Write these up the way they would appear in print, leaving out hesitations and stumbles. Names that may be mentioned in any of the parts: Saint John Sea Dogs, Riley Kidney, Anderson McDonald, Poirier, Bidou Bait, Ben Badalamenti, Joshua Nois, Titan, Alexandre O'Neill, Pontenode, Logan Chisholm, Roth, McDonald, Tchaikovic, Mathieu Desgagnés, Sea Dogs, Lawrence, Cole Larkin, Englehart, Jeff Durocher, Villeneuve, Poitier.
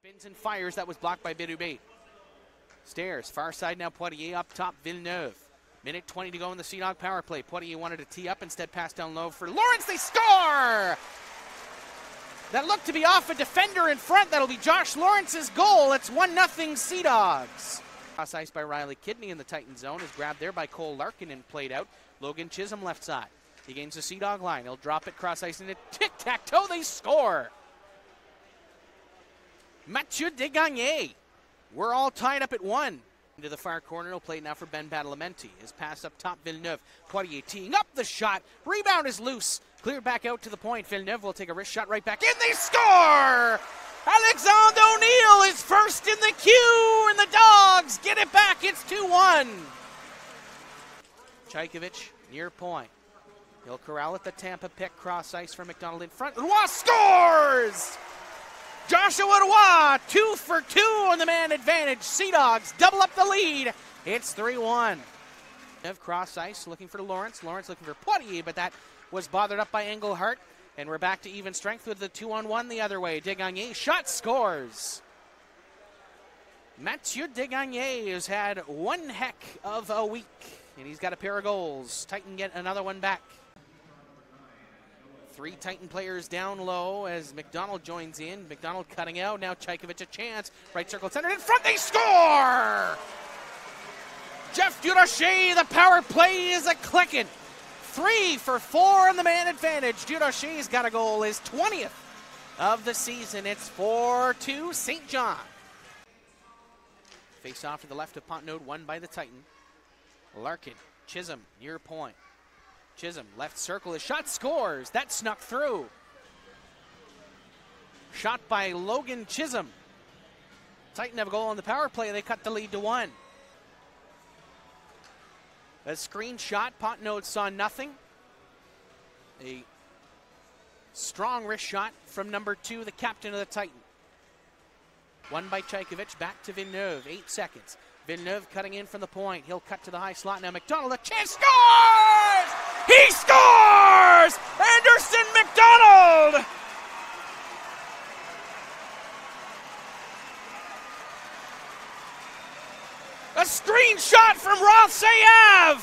Spins and fires, that was blocked by Bidou Bait. Stairs, far side now, Poitier up top, Villeneuve. Minute 20 to go in the Sea Dog power play. Poitier wanted to tee up, instead pass down low for Lawrence, they score! That looked to be off a defender in front, that'll be Josh Lawrence's goal. It's 1-0 Sea Dogs. Cross ice by Riley Kidney in the Titan zone, is grabbed there by Cole Larkin and played out. Logan Chisholm left side. He gains the Sea Dog line, he'll drop it, cross ice into tic-tac-toe, they score! Mathieu Desgagnés. We're all tied up at 1. Into the far corner, he'll play now for Ben Badalamenti. His pass up top, Villeneuve. Poirier teeing up the shot. Rebound is loose. Cleared back out to the point. Villeneuve will take a wrist shot right back in. They score! Alexandre O'Neill is first in the queue, and the Dogs get it back. It's 2-1. Tchaikovic near point. He'll corral at the Tampa pick. Cross ice for McDonald in front. Nois scores! Joshua Nois, 2 for 2 on the man advantage. Sea Dogs double up the lead. It's 3-1. Cross ice looking for Lawrence. Lawrence looking for Poitier, but that was bothered up by Englehart. And we're back to even strength with the 2-on-1 the other way. Desgagnés shot scores. Mathieu Desgagnés has had one heck of a week, and he's got a pair of goals. Titan get another one back. 3 Titan players down low as McDonald joins in. McDonald cutting out, now Tchaikovic a chance. Right circle centered in front, they score! Jeff Durocher, the power play is a clicking. 3 for 4 on the man advantage. Durocher's got a goal, his 20th of the season. It's 4-2 St. John. Face off to the left of Pontenode, won by the Titan. Larkin, Chisholm, near point. Chisholm, left circle, his shot scores. That snuck through. Shot by Logan Chisholm. Titan have a goal on the power play, and they cut the lead to 1. A screenshot, Pontenode saw nothing. A strong wrist shot from number 2, the captain of the Titan. One by Tchaikovic, back to Villeneuve, 8 seconds. Villeneuve cutting in from the point. He'll cut to the high slot. Now McDonald, a chance, scores! He scores! Anderson McDonald! A screenshot from Roth Sayev!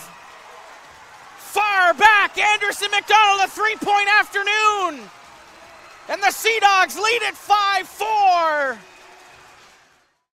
Far back, Anderson McDonald, a three-point afternoon! And the Sea Dogs lead at 5-4!